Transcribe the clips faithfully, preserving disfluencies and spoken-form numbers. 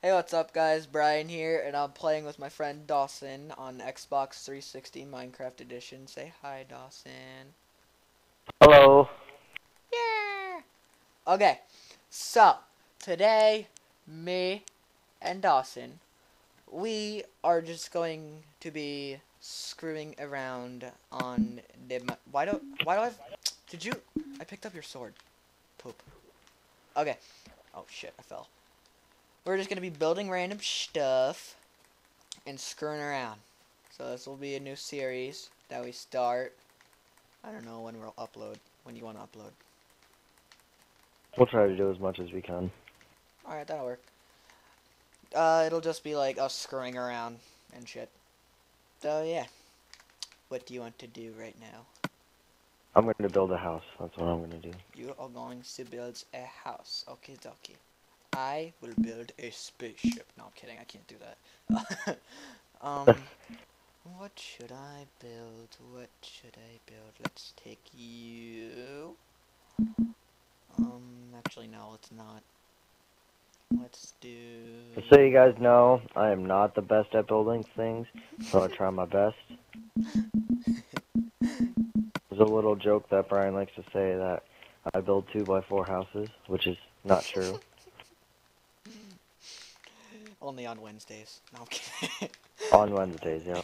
Hey, what's up guys, Brian here, and I'm playing with my friend Dawson on Xbox three sixty Minecraft Edition. Say hi, Dawson. Hello. Yeah. Okay, so today, me and Dawson, we are just going to be screwing around on the... Why do, why do I... Did you... I picked up your sword. Poop. Okay. Oh shit, I fell. We're just gonna be building random stuff and screwing around. So this will be a new series that we start. I don't know when we'll upload. When you want to upload? We'll try to do as much as we can. All right, that'll work. Uh, it'll just be like us screwing around and shit. So yeah. What do you want to do right now? I'm gonna build a house. That's what I'm gonna do. You are going to build a house. Okie dokie. I will build a spaceship. No, I'm kidding. I can't do that. um, what should I build? What should I build? Let's take you. Um, actually, no, let's not. Let's do... So you guys know, I am not the best at building things, so I try my best. There's a little joke that Brian likes to say that I build two by four houses, which is not true. Only on Wednesdays. No, I'm kidding. On Wednesdays, yeah.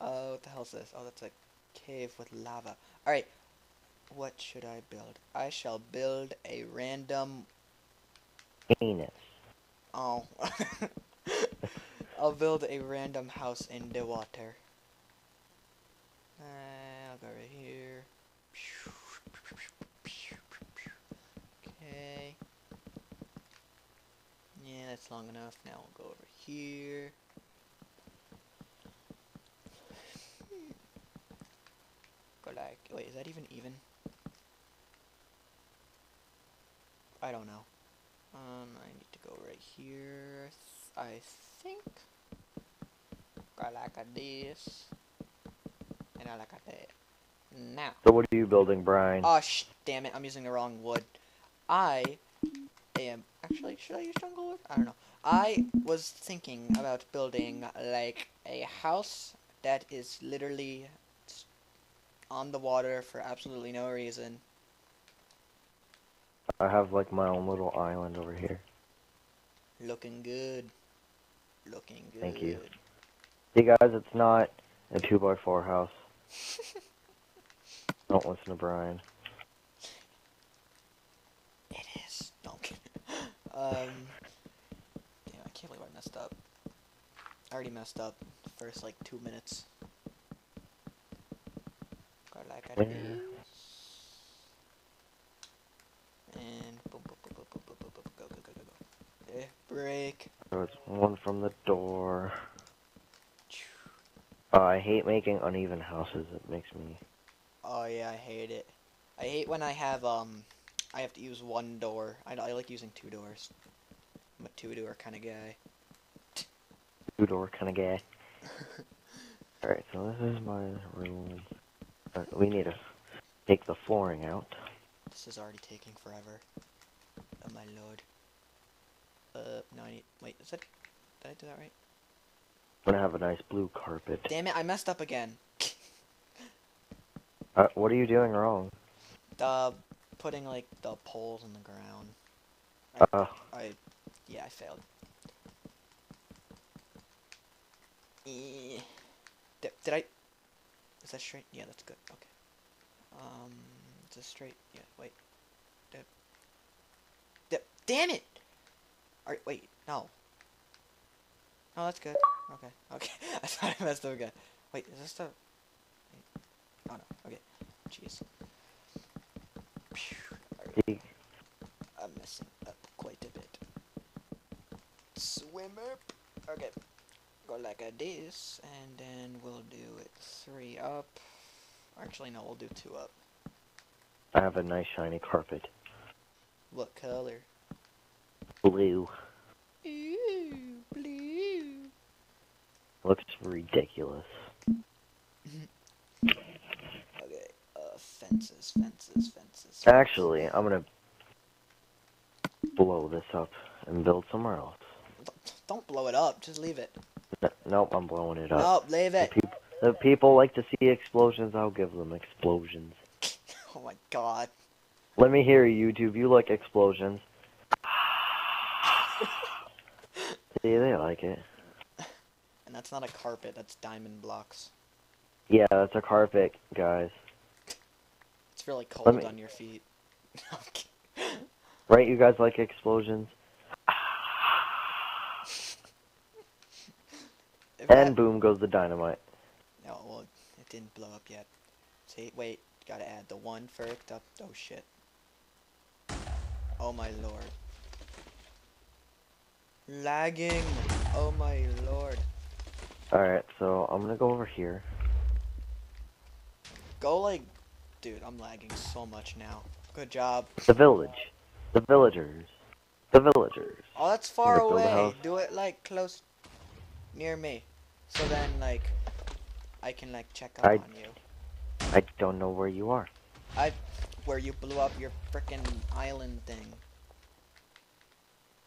Oh, uh, what the hell is this? Oh, that's a cave with lava. Alright, what should I build? I shall build a random... Penis. Oh. I'll build a random house in the water. Uh, I'll go right here. Okay. Yeah, that's long enough. Now we'll go over here. Go like, wait, is that even even? I don't know. Um, I need to go right here. I think. Go like this, and I like that. Now. So what are you building, Brian? Oh sh! Damn it! I'm using the wrong wood. I. Am. Actually, should I use jungle wood? I don't know. I was thinking about building like a house that is literally on the water for absolutely no reason. I have like my own little island over here. Looking good. Looking good. Thank you. See guys, it's not a two by four house. Don't listen to Brian. It is. No, I'm kidding. Um, damn, I can't believe I messed up. I already messed up the first, like, two minutes. Got like I did. And boom, boom, boom, boom, boom, boom, boom, boom, go, go, go, go, go. There, break. There was one from the door. Oh, I hate making uneven houses. It makes me... Oh, yeah, I hate it. I hate when I have, um... I have to use one door. I, I like using two doors. I'm a two-door kind of guy. Two-door kind of guy. Alright, so this is my room. Uh, we need to take the flooring out. This is already taking forever. Oh my lord. Uh, no, I need... Wait, is that... Did I do that right? I'm gonna have a nice blue carpet. Damn it, I messed up again. uh, what are you doing wrong? The... Putting like the poles in the ground. I, uh, I yeah, I failed. Eh. Did, did I? Is that straight? Yeah, that's good. Okay. Um, is this straight? Yeah. Wait. Did, did, damn it! All right. Wait. No. No, that's good. Okay. Okay. I thought I messed up again. Wait. Is this the? Wait. Oh no. Okay. Jeez. I'm messing up quite a bit. Swim up. Okay. Go like this, and then we'll do it three up. Actually, no, we'll do two up. I have a nice shiny carpet. What color? Blue. Ooh, blue. Looks ridiculous. Fences, fences, fences. Actually, I'm gonna blow this up and build somewhere else. Don't blow it up. Just leave it. No, nope, I'm blowing it up. Nope, leave it. The, peop the people like to see explosions. I'll give them explosions. Oh my god. Let me hear you, YouTube. You like explosions. See, they like it. And that's not a carpet. That's diamond blocks. Yeah, that's a carpet, guys. It's really cold me... on your feet. Right, you guys like explosions? And that... boom goes the dynamite. No, well, it didn't blow up yet. See, wait, gotta add the one for it up. Oh, shit. Oh, my lord. Lagging. Oh, my lord. Alright, so I'm gonna go over here. Go, like... Dude, I'm lagging so much now. Good job. The village. The villagers. The villagers. Oh, that's far away. Do it, like, close... near me. So then, like... I can, like, check up I, on you. I don't know where you are. I... Where you blew up your frickin' island thing.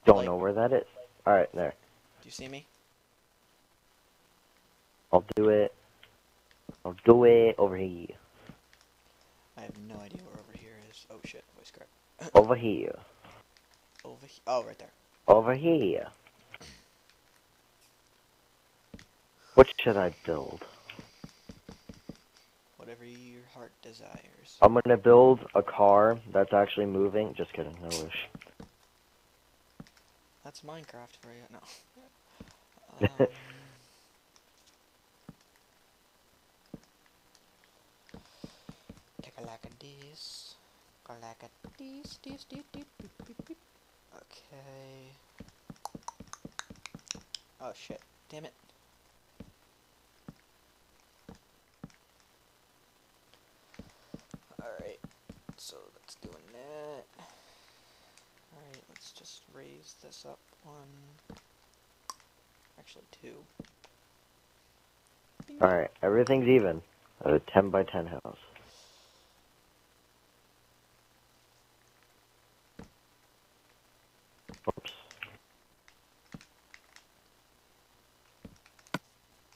Don't like, know where that is. Alright, there. Do you see me? I'll do it. I'll do it over here. I have no idea where over here is. Oh shit, voice crack. Over here. Over here. Oh, right there. Over here. What should I build? Whatever your heart desires. I'm gonna build a car that's actually moving. Just kidding, no wish. That's Minecraft for you. No. Um, take a look at this. Take a look at this. This. This. This. This. Okay. Oh shit! Damn it. All right. So that's doing that. Alright, let's just raise this up one, actually two. Alright, everything's even. A ten by ten house. Oops.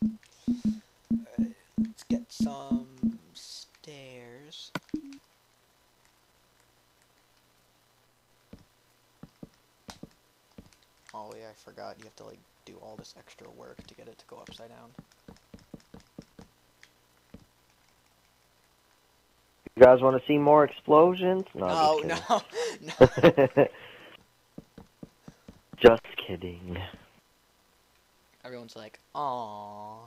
Alright, let's get some stairs. Oh yeah, I forgot. You have to like do all this extra work to get it to go upside down. You guys want to see more explosions? No, no, no, no. Just kidding. Everyone's like, "Aww."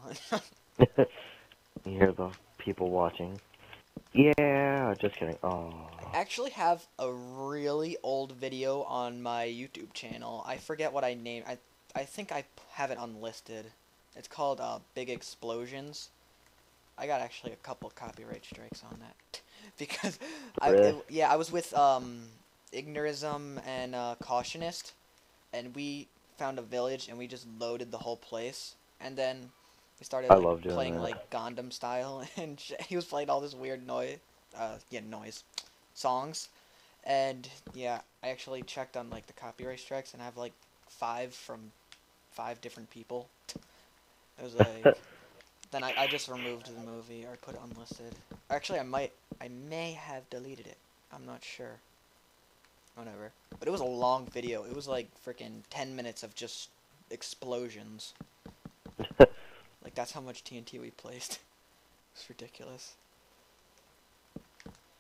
You hear the people watching? Yeah, just kidding. Oh. I actually have a really old video on my YouTube channel. I forget what I named. I I think I have it unlisted. It's called uh, Big Explosions. I got actually a couple copyright strikes on that because I really? it, yeah I was with um Ignorism and uh, Cautionist, and we found a village and we just loaded the whole place and then. We started like, playing that. like Gundam style, and sh he was playing all this weird noise, uh, yeah, noise, songs, and yeah, I actually checked on like the copyright strikes, and I have like five from five different people. It was like, then I, I just removed the movie or put it unlisted. Actually, I might, I may have deleted it. I'm not sure. Whatever. But it was a long video. It was like freaking ten minutes of just explosions. Like, that's how much T N T we placed. It's ridiculous.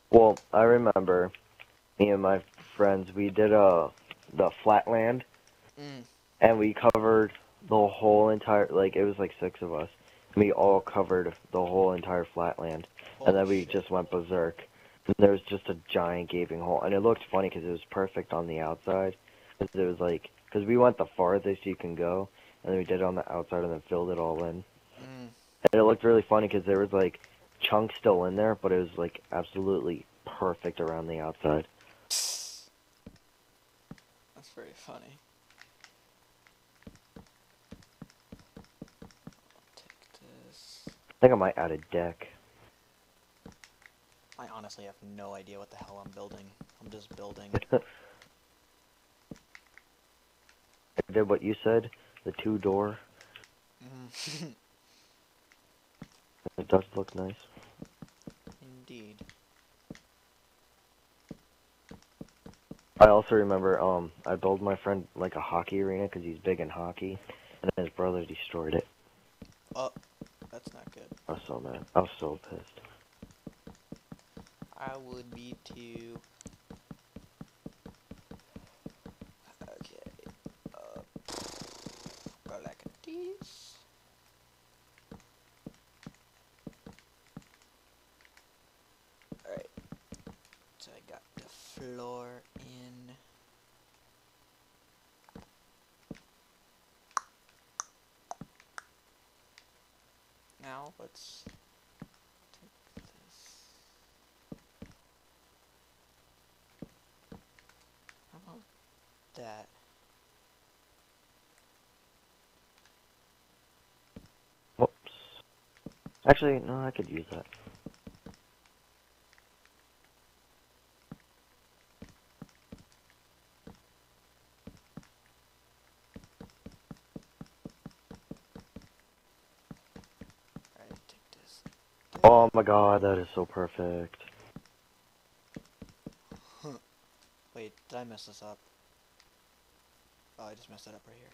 Well, I remember me and my friends, we did uh, the Flatland, mm. and we covered the whole entire, like, it was like six of us. And we all covered the whole entire Flatland, Holy and then we shit. just went berserk. And there was just a giant gaping hole, and it looked funny because it was perfect on the outside. Because it was like, because we went the farthest you can go, and then we did it on the outside and then filled it all in. Mm. And it looked really funny because there was like chunks still in there, but it was like absolutely perfect around the outside. That's very funny. I'll take this. I think I might add a deck. I honestly have no idea what the hell I'm building. I'm just building. I did what you said, the two door. Mm. It does look nice. Indeed. I also remember um I built my friend like a hockey arena because he's big in hockey, and then his brother destroyed it. Oh, that's not good. I was so mad. I was so pissed. I would be too. Okay. Uh, go like this. All right. So I got the floor in. Now let's. That. Whoops. Actually, no, I could use that. Alright, take this. Oh my god, that is so perfect. Wait, did I mess this up? Oh, I just messed that up right here.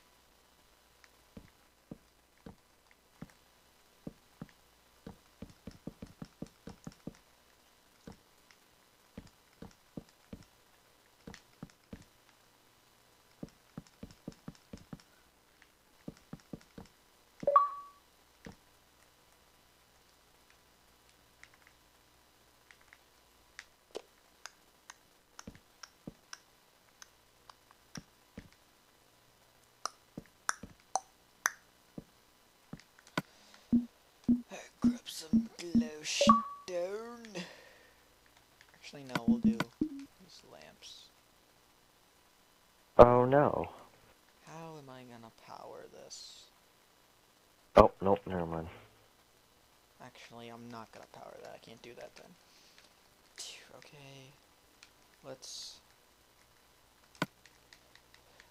Stone. Actually, no, we'll do these lamps. Oh no. How am I gonna power this? Oh, nope, never mind. Actually, I'm not gonna power that. I can't do that then. Okay. Let's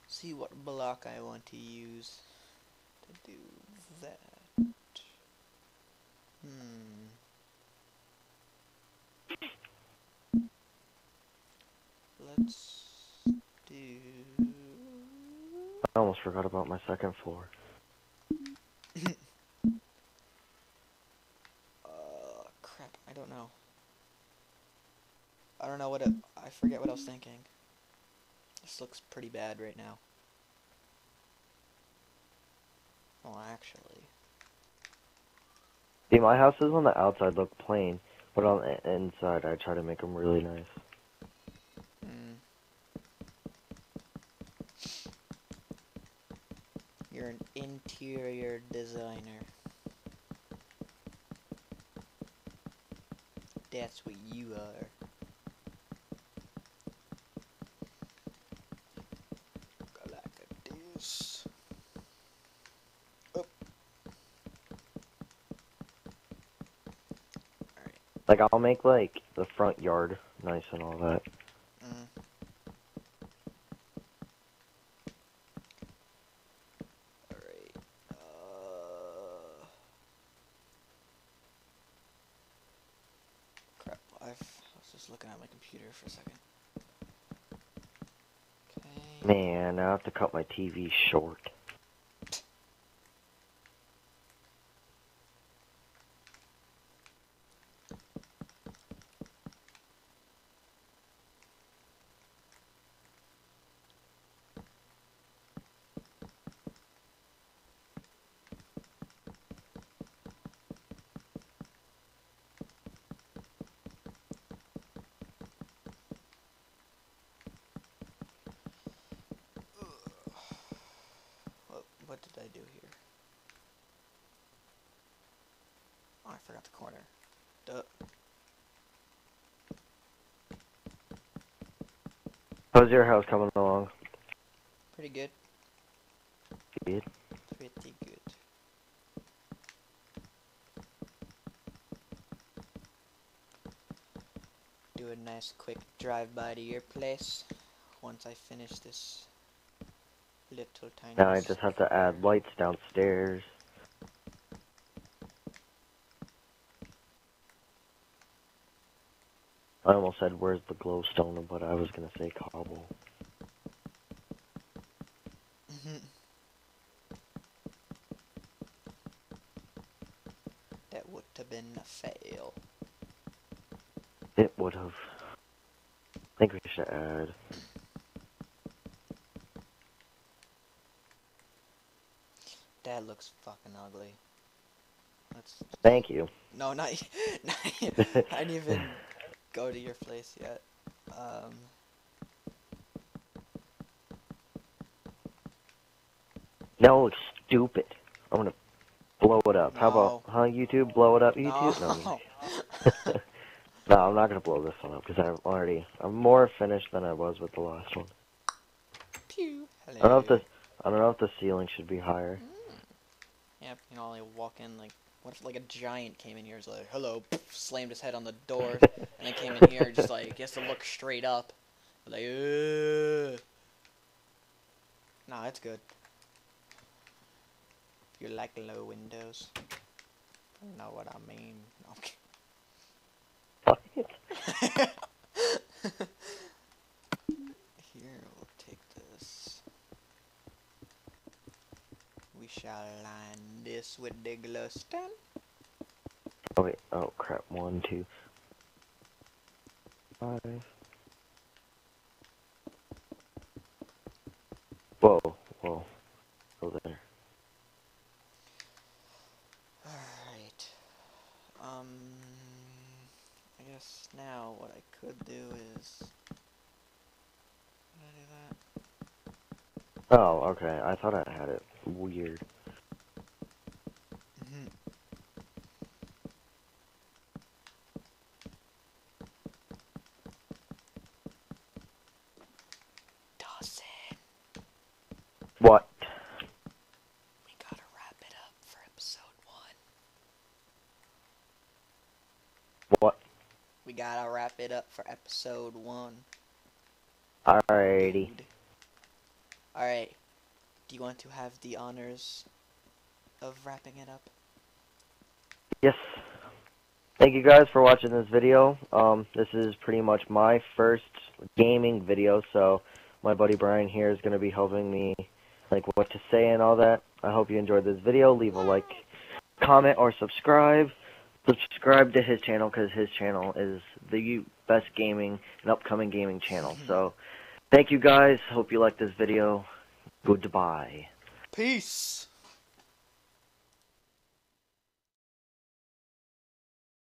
see what block I want to use to do that. Hmm. Let's do... I almost forgot about my second floor. uh, crap, I don't know. I don't know what it... I forget what I was thinking. This looks pretty bad right now. Well, actually... See, my houses on the outside look plain, but on the inside I try to make them really nice. You're an interior designer. That's what you are. Go like this. Oh. Alright. Like, I'll make, like, the front yard nice and all that. Man, I have to cut my T V short. What did I do here? Oh, I forgot the corner. Duh. How's your house coming along? Pretty good. Good. Pretty good. Do a nice quick drive by to your place once I finish this little tiny. Now I just have to add lights downstairs. I almost said where's the glowstone, but I was gonna say cobble. Mm-hmm. That would have been a fail. It would have. I think we should add. That looks fucking ugly. Let's... Thank you. No, not, not I didn't even go to your place yet. Um. That looks stupid. I'm gonna blow it up. No. How about, huh, YouTube? Blow it up, YouTube? No. No. No, I'm not gonna blow this one up because I'm already I'm more finished than I was with the last one. Pew. Hello. I don't know if the I don't know if the ceiling should be higher. Mm. Yeah, you know, like walk in like what if like a giant came in here, was like hello, slammed his head on the door, and then came in here just like he has to look straight up, like ugh. Nah, that's good. You like low windows? You know what I mean? Okay. Fuck it. Here, we'll take this. We shall line this with the glowstone. Oh wait, oh crap, one, two, five. Whoa, whoa, over there. Alright, um... now what I could do is can I do that? Oh, okay. I thought I had it. Weird. Mm-hmm. Dawson. What? We gotta wrap it up for episode one. What? We gotta wrap it up for episode one. Alrighty. Alright. Do you want to have the honors of wrapping it up? Yes. Thank you guys for watching this video. Um, this is pretty much my first gaming video, so my buddy Brian here is going to be helping me, like, what to say and all that. I hope you enjoyed this video. Leave a like, comment, or subscribe. Subscribe to his channel because his channel is the best gaming and upcoming gaming channel. So, thank you guys. Hope you liked this video. Goodbye. Peace.